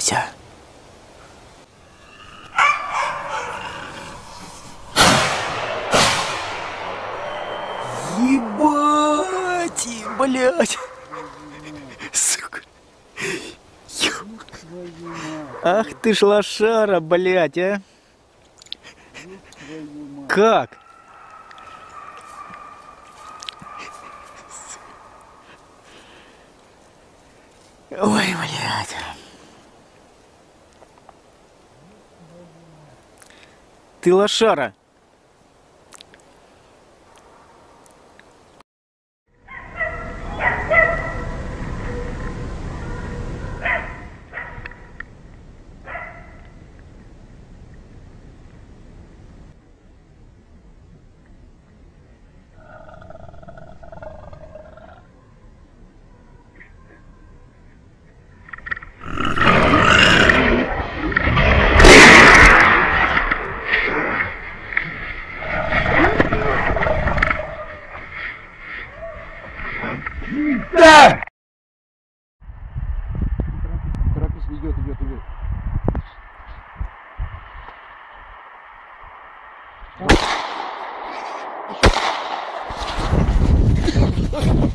Вася. Ебать, блядь. Сука. Ах ты ж лошара, блядь, а. Как? Ой, блядь. Ты лошара. Да! Карапуз идет.